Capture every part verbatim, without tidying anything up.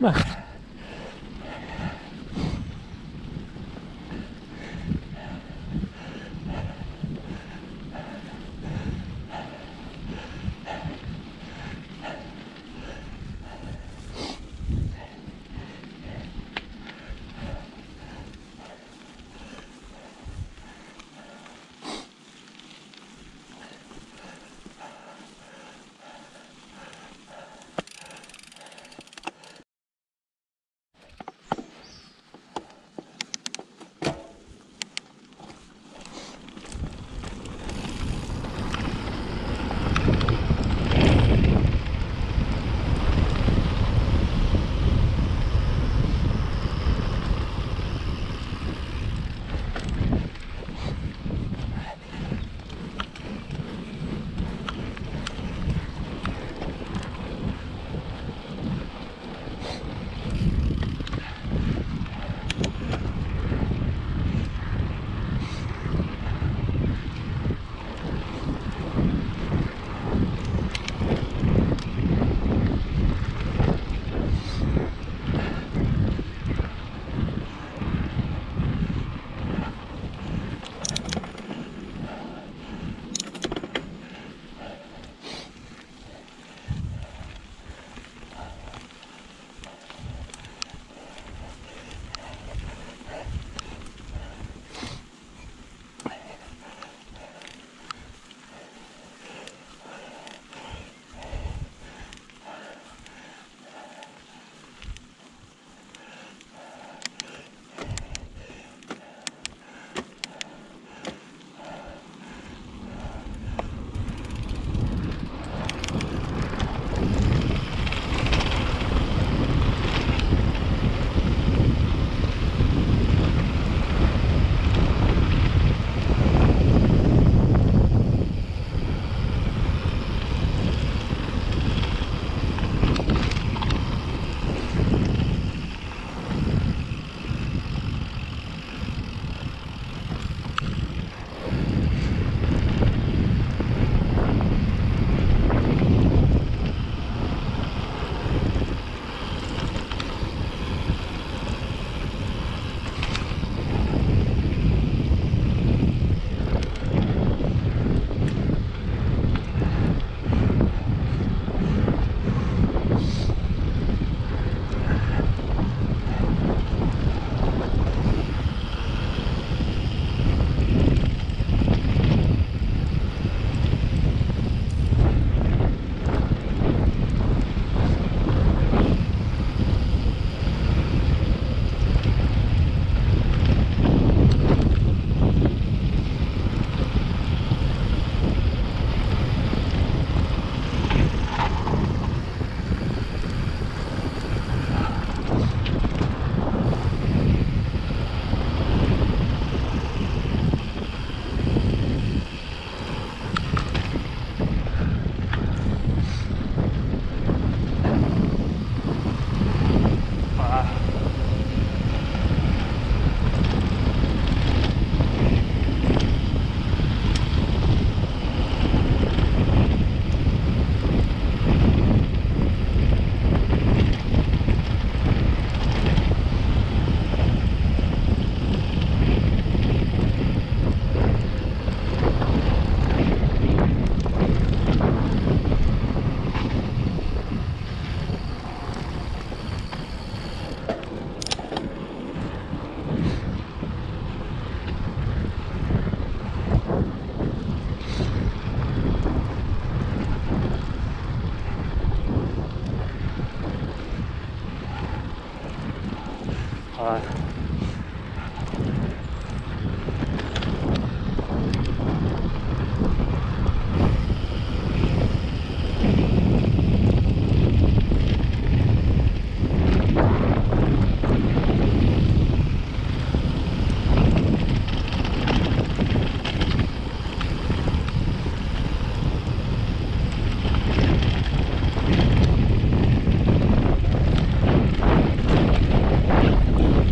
Come on.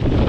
Thank you.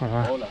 voilà. Voilà.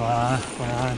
Voilà, voilà.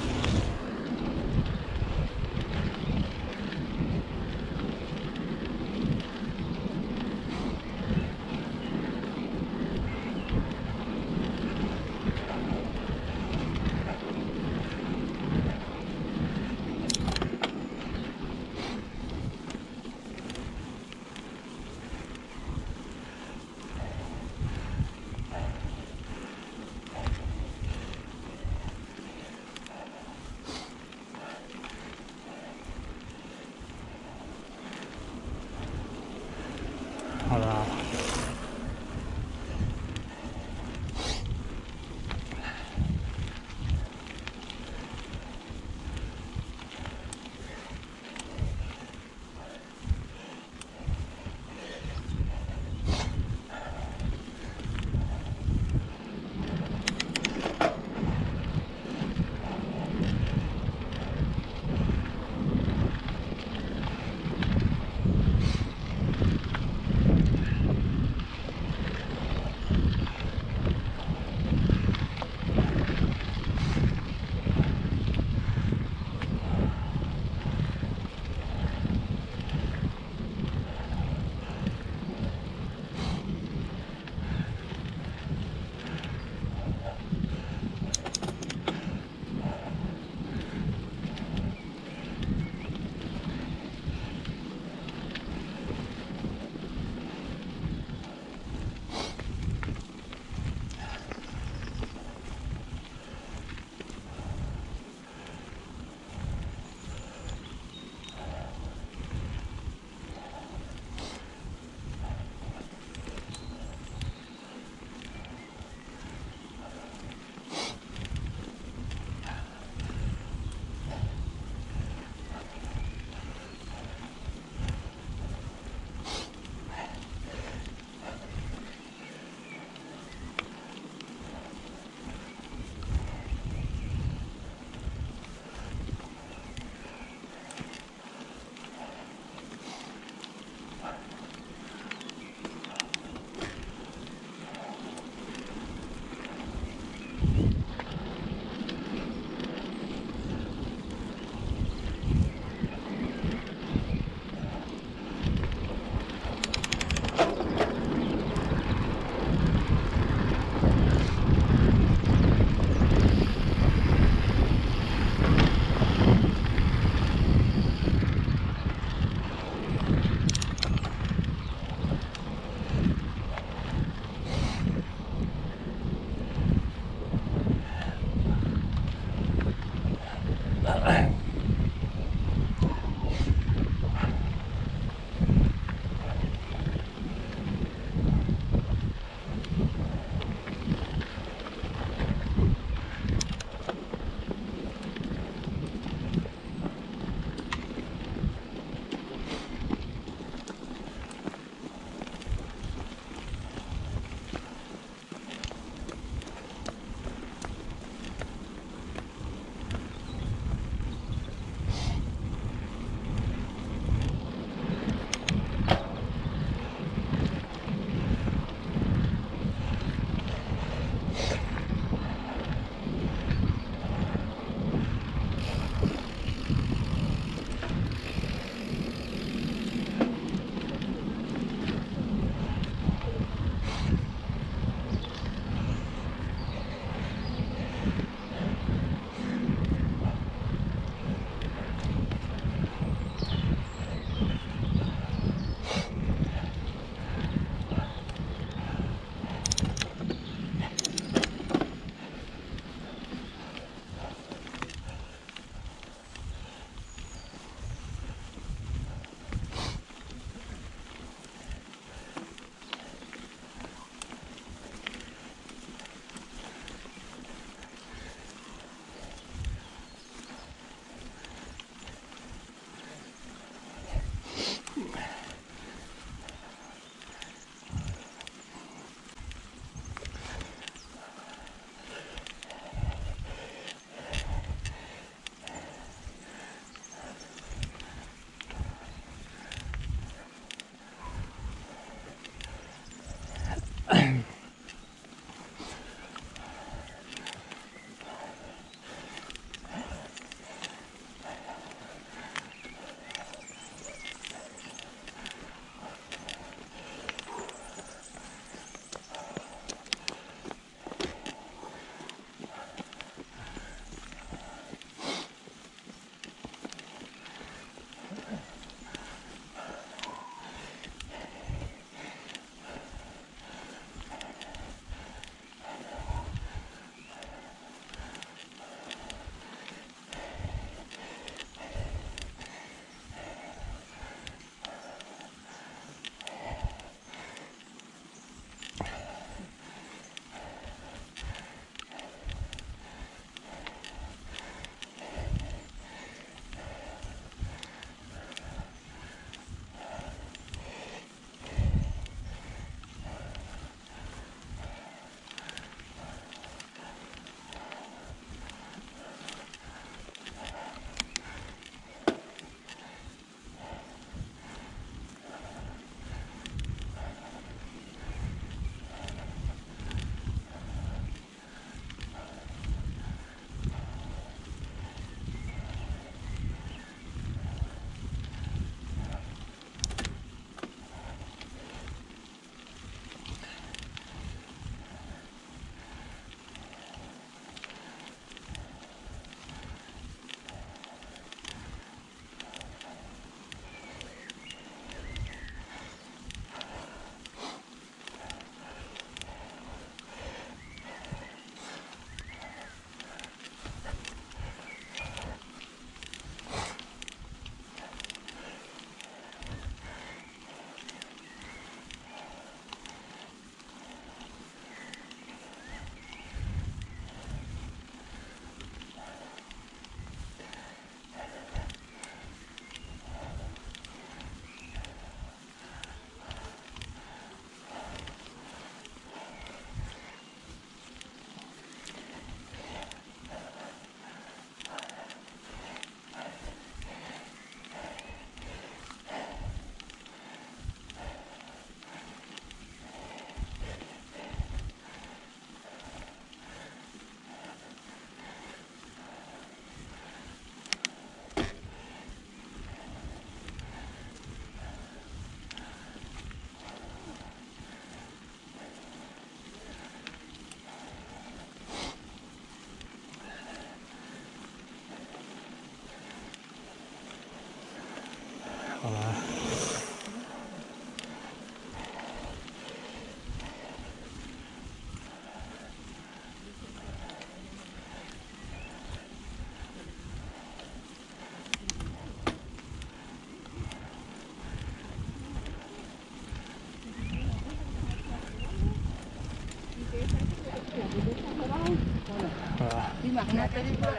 una película,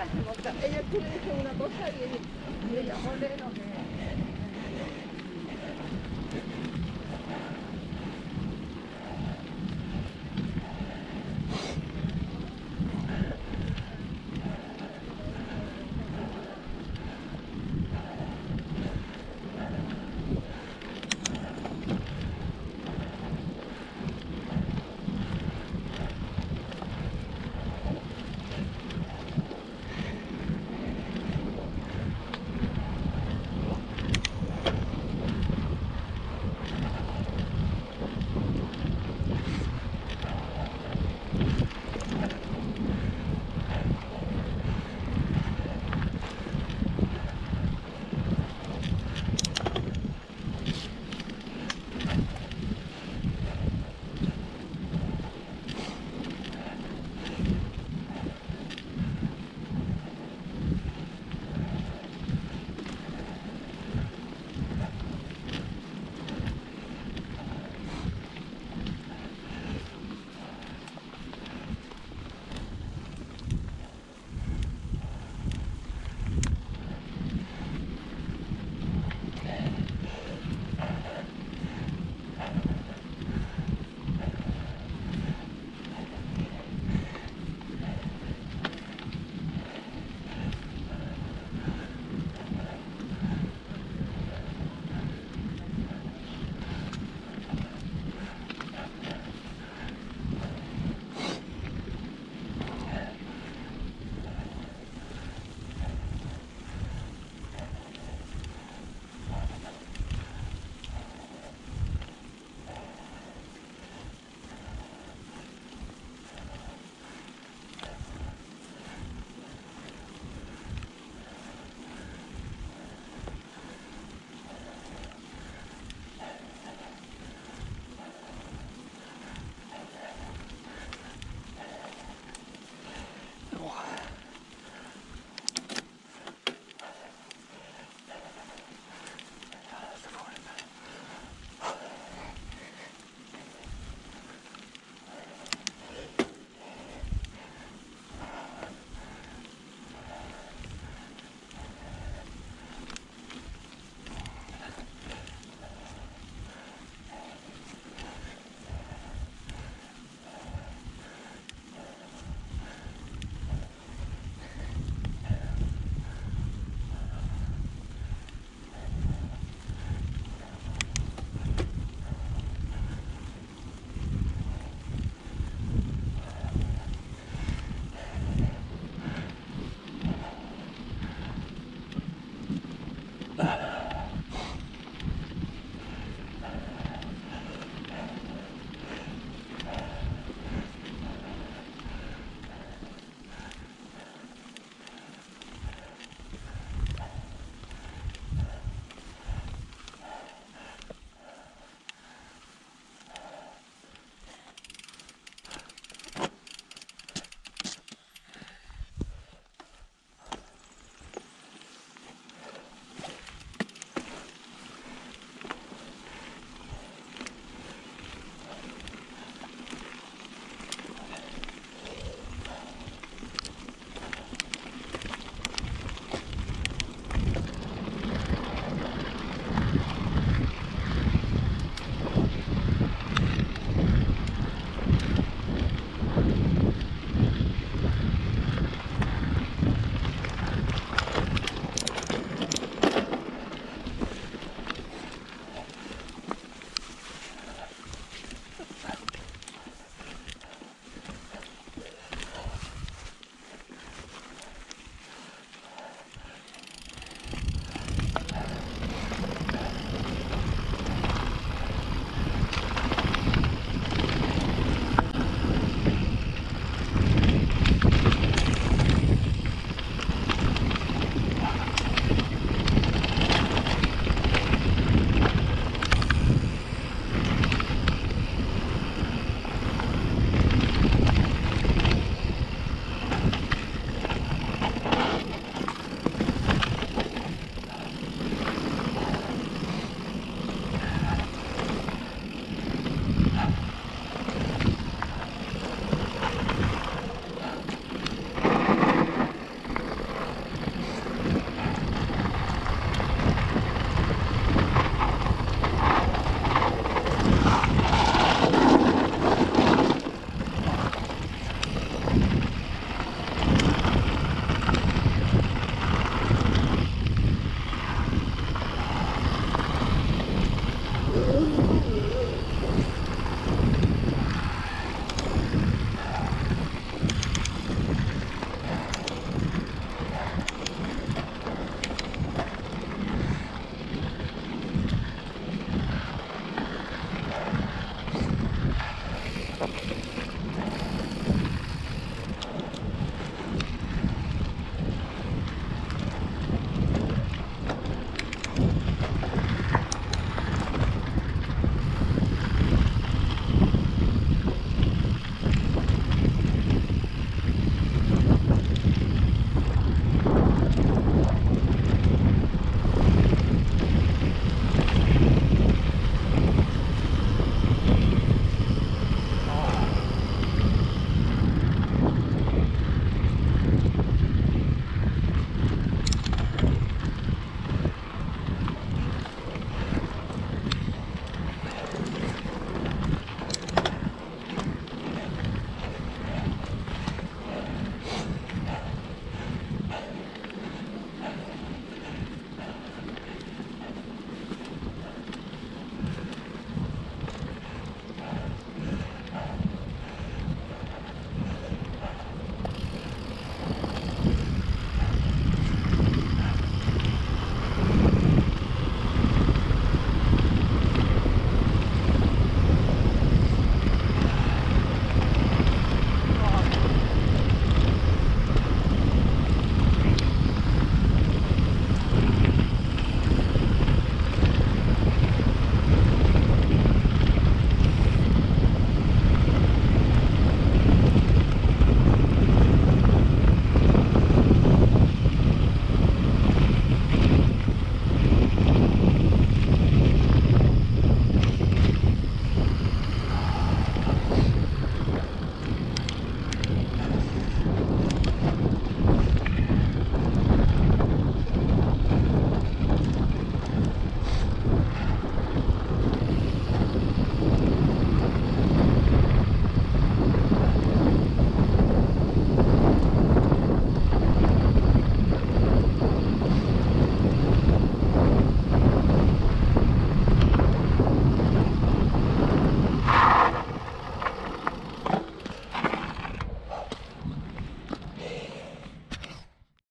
ella dice una cosa y ella pone lo que es.